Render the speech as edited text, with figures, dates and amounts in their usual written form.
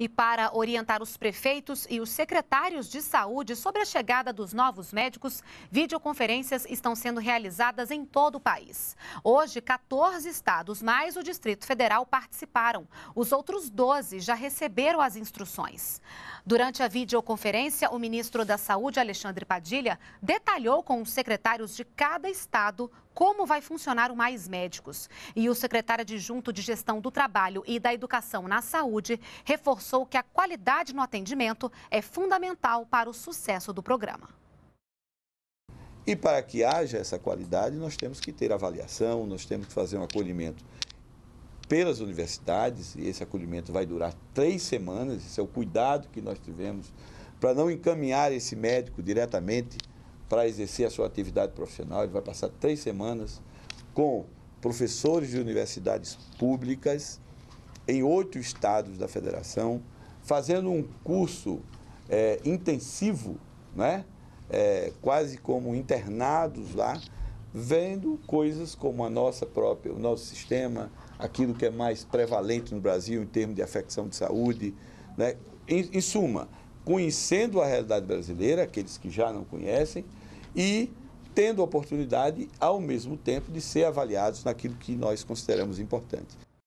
e para orientar os prefeitos e os secretários de saúde sobre a chegada dos novos médicos, videoconferências estão sendo realizadas em todo o país. Hoje, 14 estados mais o Distrito Federal participaram. Os outros 12 já receberam as instruções. Durante a videoconferência, o ministro da Saúde, Alexandre Padilha, detalhou com os secretários de cada estado como vai funcionar o Mais Médicos. E o secretário adjunto de Gestão do Trabalho e da Educação na Saúde reforçou que a qualidade no atendimento é fundamental para o sucesso do programa. E para que haja essa qualidade, nós temos que ter avaliação, nós temos que fazer um acolhimento pelas universidades, e esse acolhimento vai durar 3 semanas, esse é o cuidado que nós tivemos para não encaminhar esse médico diretamente para exercer a sua atividade profissional. Ele vai passar 3 semanas com professores de universidades públicas em 8 estados da federação, fazendo um curso intensivo, né? Quase como internados lá, vendo coisas como a nossa própria, o nosso sistema, aquilo que é mais prevalente no Brasil em termos de afecção de saúde, né? Em suma, conhecendo a realidade brasileira, aqueles que já não conhecem, e tendo a oportunidade, ao mesmo tempo, de ser avaliados naquilo que nós consideramos importante.